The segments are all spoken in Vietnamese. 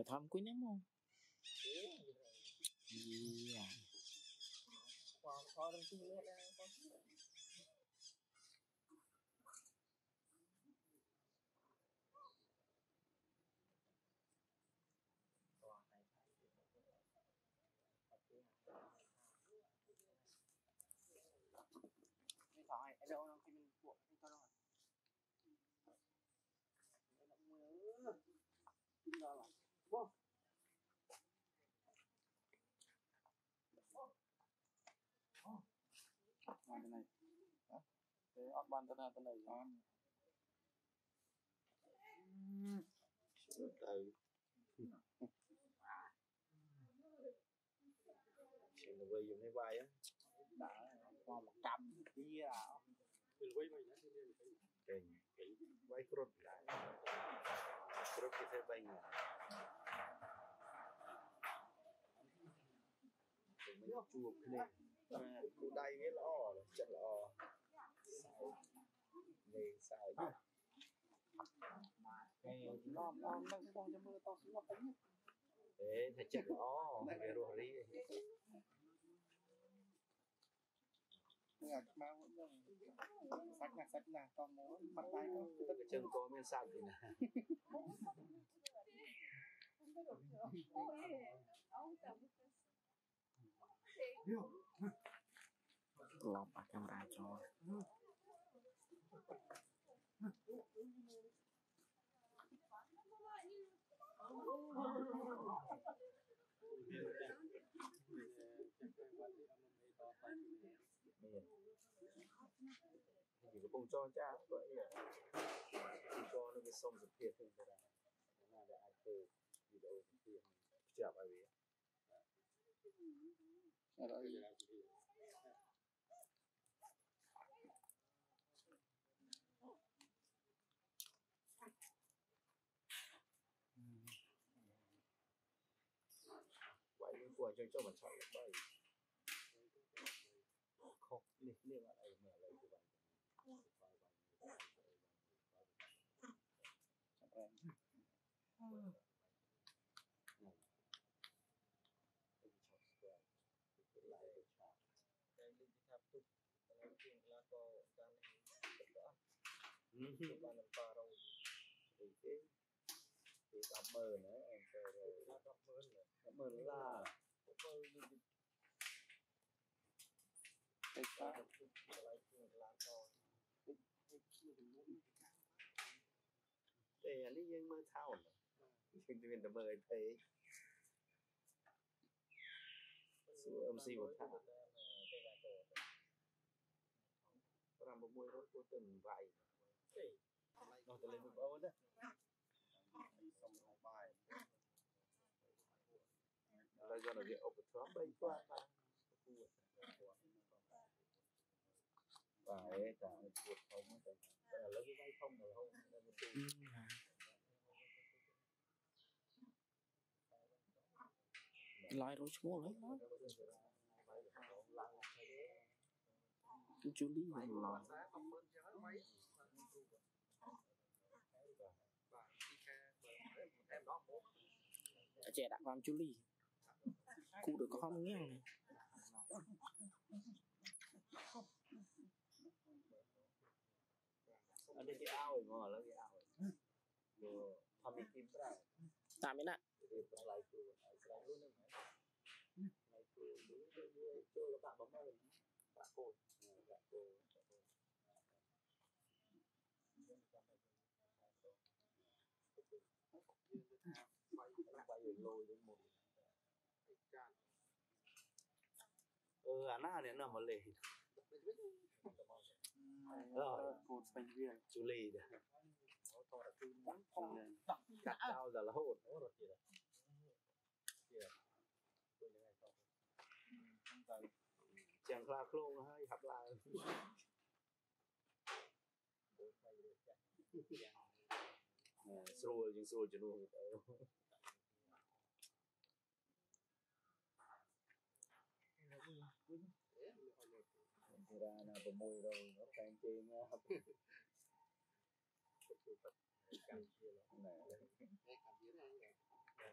Phải thăm quý ném không? Iya. Orang sini ada orang. Cái thỏi ở đâu không khi mình buộc không có đâu. Wow. Wow. Bên này. Hả? Cái ốc ban tên này. Từ. Xem nó quay dùng cái quay á. Đã qua 100 kia à. Mình quay mày nó đi lên cái quay crop lại. Crop cái xe bay. Mình chụp cái này. Cụ đây cái lọ là chất lọ. Này xài chứ. Cái nó đang con cho mưa to xuống một tính. Đấy, thật chất lọ, cái rùa rí. Ngạc mau sạch nè, con muốn mặt tay con. Tất cả chân có miếng sạch thì nè. Lọc bà camera cho. Mình cũng cho cha vậy cho nó cái sông dập kia thôi ra là để ai từ đi đâu thì chả bài về sao đó giờ làm gì vậy những của cho bản sỏi vậy khóc đi đi vào đây mở lại cái bàn để lấy riêng mơ thao rồi, chúng tôi đã mời thấy số âm si một thao, làm một buổi đó có từng vài, nó từ lên một bao đó, xong một bài, là do là việc ốp thớp bay qua, phải trả chuột không, lấy cái vay không rồi không. Lại rồi chua lấy nó. Chú lý này là. Trẻ đã làm chú lý. Cụ được có không ngang này. Ada di awal, malah di awal. Lo kami timbrah. Kami nak. Lai tu, selalu nama. Lai tu, tu letak bama, tak kau, tak kau. Bayu low yang mula. Anak ni nama leh. Rồi cột bánh viên chú lì đã cắt dao giờ là hỗn rồi kìa chàng la khôn hay hấp la sôi nhưng sôi cho nó ra là bờ môi rồi nó càng trên nó hấp này Niềm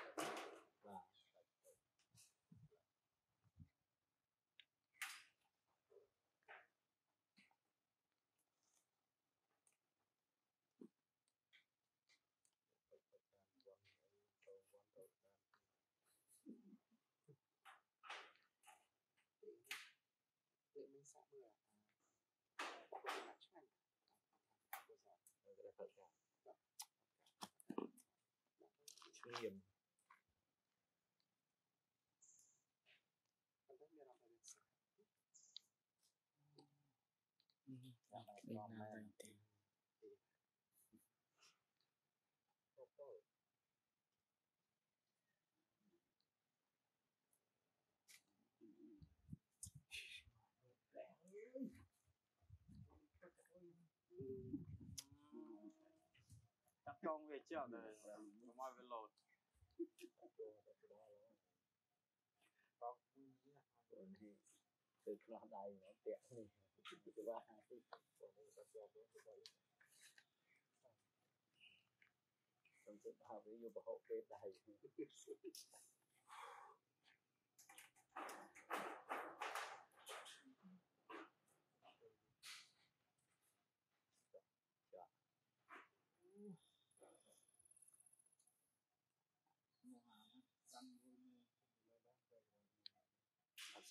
con về chợ rồi, mai về lột. Từ lo đầy nó tiện đi, từ ba đi. Trong sự hào với nhiều bảo hộ bên đầy.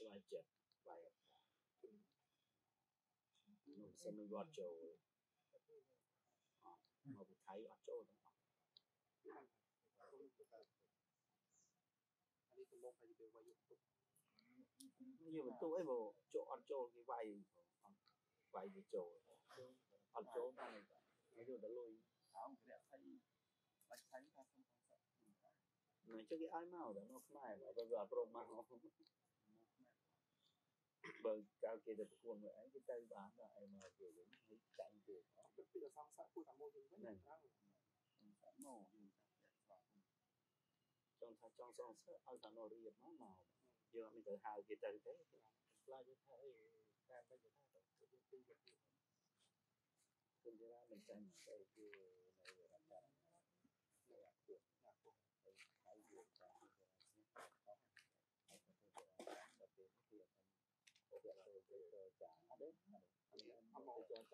Macet baik. Belum seminggu aja. Mau bertai aja udah. Ini tembok aja di bawah itu. Iya betul eh bu, cok aja di bawah itu. Bawah di cok. Aja kan. Itu udah loh. Tahu enggak saya bacain kan sempat. Nah, cho cái ai mau đó nó không ai mà bây giờ prom mà nó bởi cao kia được cuồng người ấy cái tay bán là em mà kiểu đến thấy chạy được bây giờ xong xã khu thả mô thì vẫn này màu trong thả trong xong xã ăn thả nồi đi mát màu giờ mình tự hào kia tự thế là như thế càng bây giờ thay đổi cũng như là mình tranh cái kia này là cái này được là cũng thấy được cái Hãy subscribe cho kênh Ghiền Mì Gõ Để không bỏ lỡ những video hấp dẫn.